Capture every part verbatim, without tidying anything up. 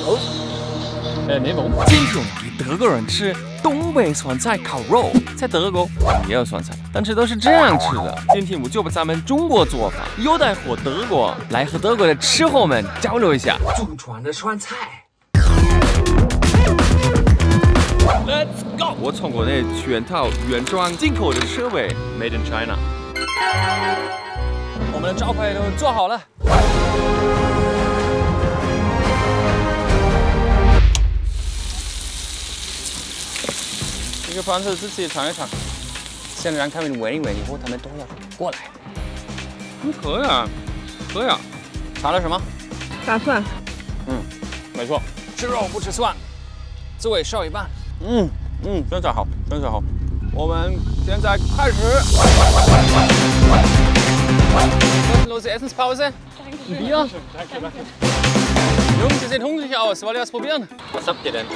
aus? Äh, nee, warum?正宗给德国人吃。 东北酸菜烤肉在德国也有酸菜，但是都是这样吃的。今天我就把咱们中国做法优待火德国，来和德国的吃货们交流一下祖传的酸菜。Let's go！ 我从国内全套原装进口的设备 ，Made in China。我们的招牌都做好了。 这个方式自己尝一尝，先让他们闻一闻，以后他们都要过来。嗯，可以啊，可以啊。尝了什么？大蒜。嗯，没错，吃肉不吃蒜，滋味少一半。嗯嗯，真的好，真的好。我们现在开始。Kostenlose Essenspause. Ein Bier. Jungs, ihr seht hungrig aus. Wollt ihr was probieren? Was habt ihr denn?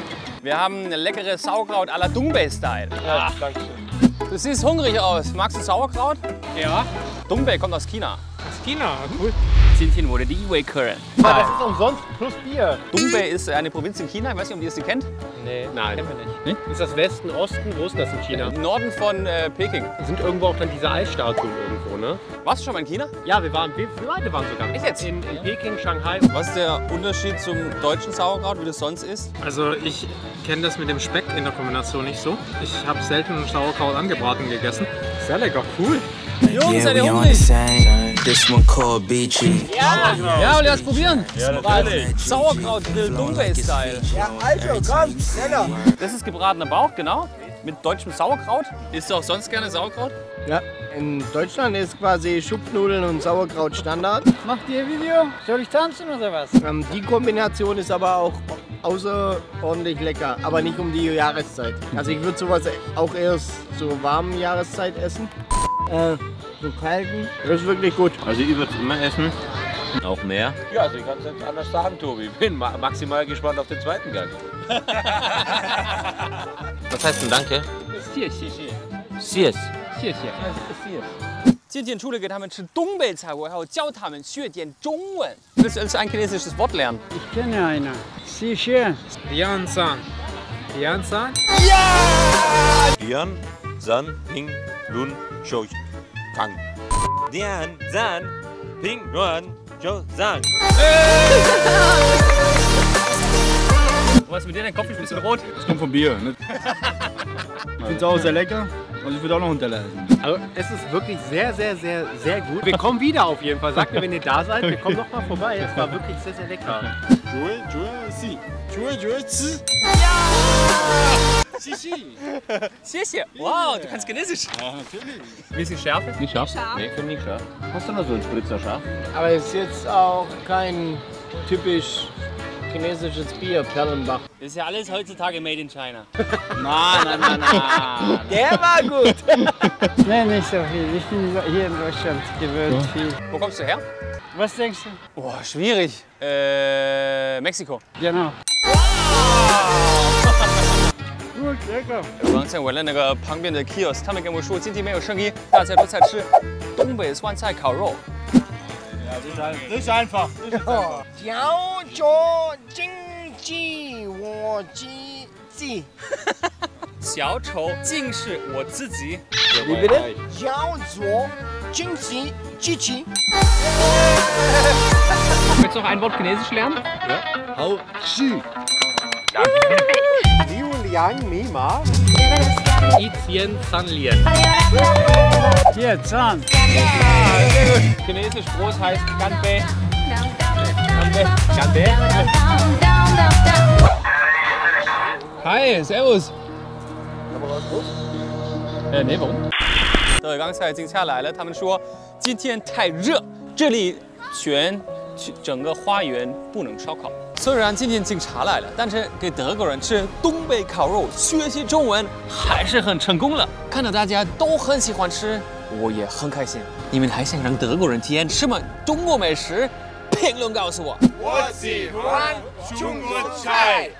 Wir haben eine leckere Sauerkraut à la Dongbei-Style. Ja, danke schön. Du siehst hungrig aus. Magst du Sauerkraut? Ja. Dongbei kommt aus China. Aus China? Cool. Xinjiang wurde die Wei-Current. Ja, das ist umsonst plus Bier. Dongbei ist eine Provinz in China. Ich weiß nicht, ob ihr sie kennt. Nee, nein. Kennen wir nicht. Hm? Ist das Westen, Osten? Wo ist das in China? Im Norden von äh, Peking. Sind irgendwo auch dann diese Eisstatuen irgendwo, ne? Warst du schon mal in China? Ja, wir waren, wir, wir Leute waren sogar. Ich jetzt? In, in Peking, Shanghai. Was ist der Unterschied zum deutschen Sauerkraut, wie das sonst ist? Also ich kenne das mit dem Speck in der Kombination nicht so. Ich habe selten Sauerkraut angebraten gegessen. Sehr lecker, cool. Jungs, seid ihr hungrig? Ja, ja, wollt ihr das probieren? Ja, natürlich. Sauerkraut-Grill, Dongbei-Style. Ja, Alter, komm, schneller. Das ist gebratener Bauch, genau. Mit deutschem Sauerkraut. Isst du auch sonst gerne Sauerkraut? Ja, in Deutschland ist quasi Schupfnudeln und Sauerkraut Standard. Macht ihr Video? Soll ich tanzen oder was? Ähm, die Kombination ist aber auch außerordentlich lecker, aber nicht um die Jahreszeit. Also ich würde sowas auch erst zur warmen Jahreszeit essen. Äh, so kalten. Das ist wirklich gut. Also ich würde es immer essen. Auch mehr? Ja, also ich kann es jetzt anders sagen, Tobi. Ich bin maximal gespannt auf den zweiten Gang. Was heißt denn Danke? Cheers, cheers. Cheers. 今天除了给他们吃东北菜，我还要教他们学点中文。Willst du ein chinesisches Wort lernen? Ich kenne eine. Sehr schön. Lian San. Lian San? Ja! Lian San Ping Lun Shou Kang. Lian San Ping Lun Shou Sang. Was ist mit dir? Dein Kopf ist ein bisschen rot. Das kommt vom Bier, ne? Ich finde es auch sehr lecker und ich würde auch noch einen Teller essen. Also es ist wirklich sehr, sehr, sehr, sehr gut. Wir kommen wieder auf jeden Fall. Sagt mir, wenn ihr da seid, wir kommen noch mal vorbei. Es war wirklich sehr, sehr lecker. Joel, Joel, si. Joel, Joel, si. Ja! Shishi. Shishi. Wow, du kannst Chinesisch. Ja, natürlich. Wie ist die Schärfe? Nicht scharf. Nee, ich finde nicht scharf. Hast du noch so einen Spritzer scharf? Aber es ist jetzt auch kein typisch chinesisches Bier, Perlenbach. Das ist ja alles heutzutage made in China. Nein, nein, nein, nein. Der war gut. Nein, nicht so viel. Ich bin hier in Deutschland gewöhnt viel. Wo kommst du her? Was denkst du? Boah, schwierig. Äh, Mexiko. Genau. Wow. Gut, lecker. 我刚才我来那个旁边的 kiosk， 他们跟我说今天没有生意，大家都在吃东北酸菜烤肉。 Ja, das ist einfach. Das ist einfach. Jiao, Jiao, Jing, Ji, Wo, Ji, Ji. Xiao, Chou, Jing, Shi, Wo, Zi, Ji. Wie bitte? Jiao, Zwo, Jing, Ji, Ji, Ji. Willst du noch ein Wort Chinesisch lernen? Ja. Hau, Shi. Liu, Liang, Mi, Ma. Yi, Tien, San, Lien. Hier, Zahn. Chinesisch groß heißt Kanbä. Kanbä. Kanbä. Hi, servus. Aber was los? Äh, nee, warum? 对，刚才警察来了，他们说今天太热，这里全整个花园不能烧烤。虽然今天警察来了，但是给德国人吃东北烤肉，学习中文还是很成功了。看到大家都很喜欢吃。 我也很开心，你们还想让德国人体验什么中国美食？评论告诉我。我喜欢中国菜。